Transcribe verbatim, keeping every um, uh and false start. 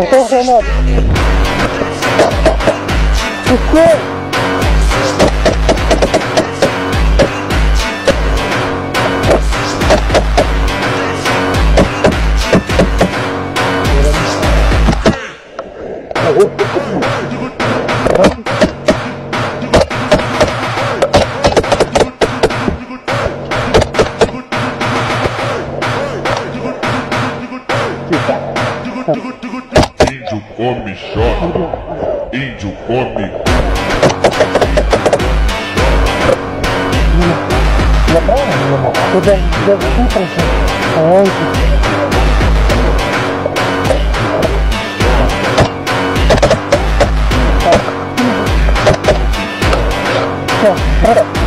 Let's go. Índio come chora, índio come chora.